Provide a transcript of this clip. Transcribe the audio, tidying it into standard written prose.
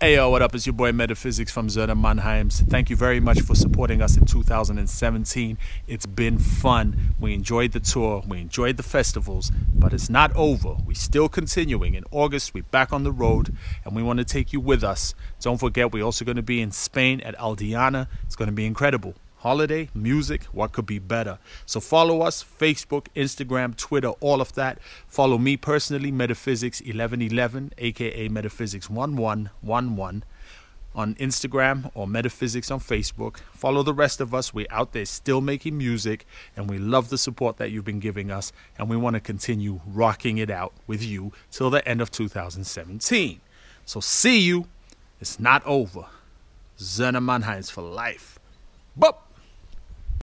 Hey yo, what up? It's your boy Metaphysics from Söhne Mannheims. Thank you very much for supporting us in 2017. It's been fun. We enjoyed the tour. We enjoyed the festivals. But it's not over. We're still continuing. In August, we're back on the road. And we want to take you with us. Don't forget, we're also going to be in Spain at Aldiana. It's going to be incredible. Holiday, music, what could be better? So follow us, Facebook, Instagram, Twitter, all of that. Follow me personally, Metaphysics1111, aka Metaphysics1111 on Instagram or Metaphysics on Facebook. Follow the rest of us. We're out there still making music, and we love the support that you've been giving us, and we want to continue rocking it out with you till the end of 2017. So see you. It's not over. Söhne Mannheims for life. Bop!